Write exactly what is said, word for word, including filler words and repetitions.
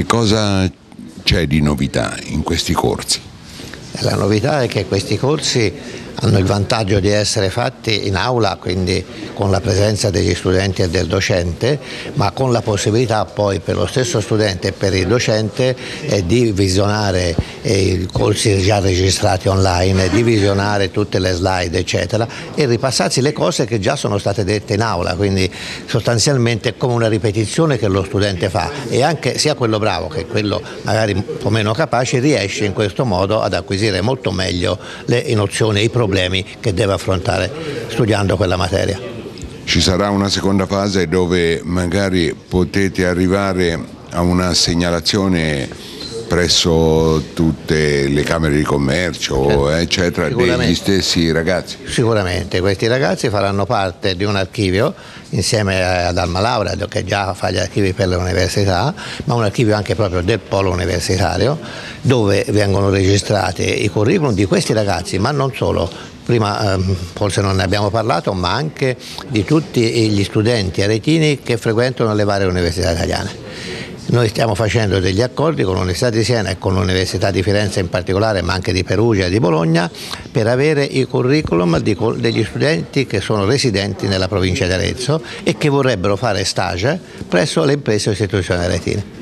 Che cosa c'è di novità in questi corsi? La novità è che questi corsi hanno il vantaggio di essere fatti in aula, quindi con la presenza degli studenti e del docente, ma con la possibilità poi per lo stesso studente e per il docente eh, di visionare eh, i corsi già registrati online, di visionare tutte le slide eccetera e ripassarsi le cose che già sono state dette in aula, quindi sostanzialmente è come una ripetizione che lo studente fa e anche sia quello bravo che quello magari un po' meno capace riesce in questo modo ad acquisire molto meglio le nozioni e i problemi problemi che deve affrontare studiando quella materia. Ci sarà una seconda fase dove magari potete arrivare a una segnalazione presso tutte le camere di commercio, certo, eccetera, degli stessi ragazzi? Sicuramente, questi ragazzi faranno parte di un archivio insieme ad Alma Laurea, che già fa gli archivi per l'università, ma un archivio anche proprio del polo universitario, dove vengono registrati i curriculum di questi ragazzi, ma non solo. Prima forse non ne abbiamo parlato, ma anche di tutti gli studenti aretini che frequentano le varie università italiane. Noi stiamo facendo degli accordi con l'Università di Siena e con l'Università di Firenze in particolare, ma anche di Perugia e di Bologna, per avere i curriculum di, degli studenti che sono residenti nella provincia di Arezzo e che vorrebbero fare stage presso le imprese e istituzioni aretine.